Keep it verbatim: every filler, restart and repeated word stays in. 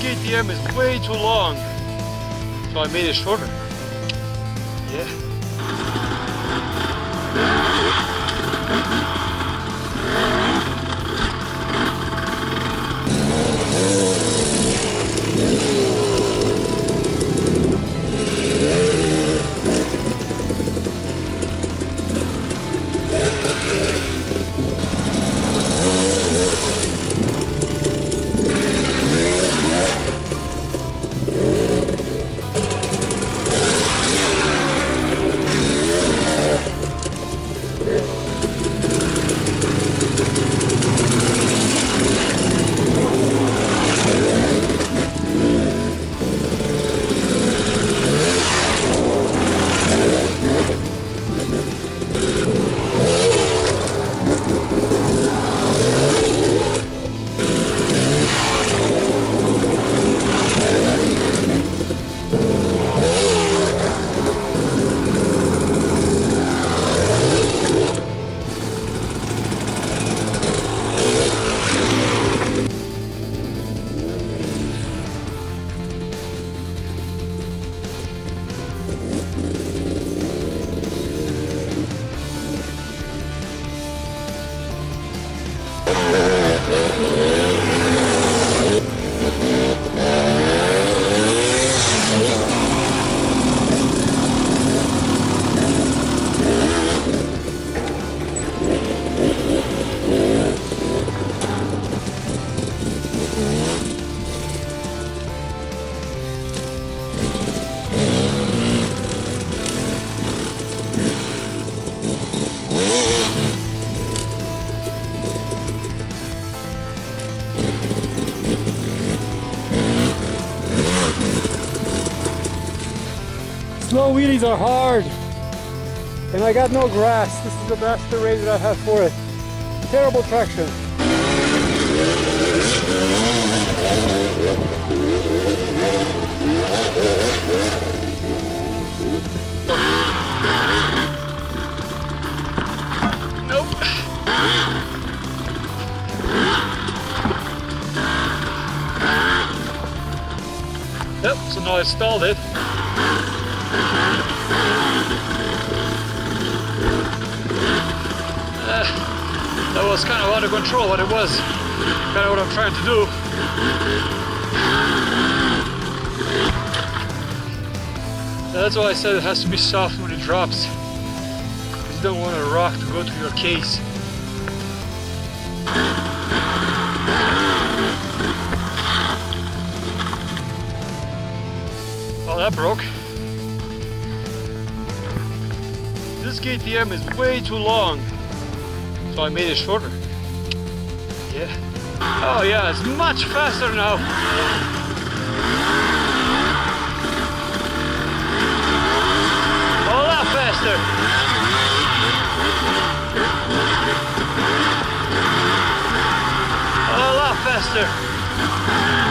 this K T M is way too long, so I made it shorter. Yeah. Slow wheelies are hard, and I got no grass. This is the best terrain that I have for it. Terrible traction. Nope. Yep, so now I stalled it. Uh, that was kind of out of control, but it was kind of what I'm trying to do. That's why I said it has to be soft when it drops. You don't want a rock to go to your case. Well, that broke. This K T M is way too long, so I made it shorter. Yeah. Oh yeah, it's much faster now. A lot faster. A lot faster.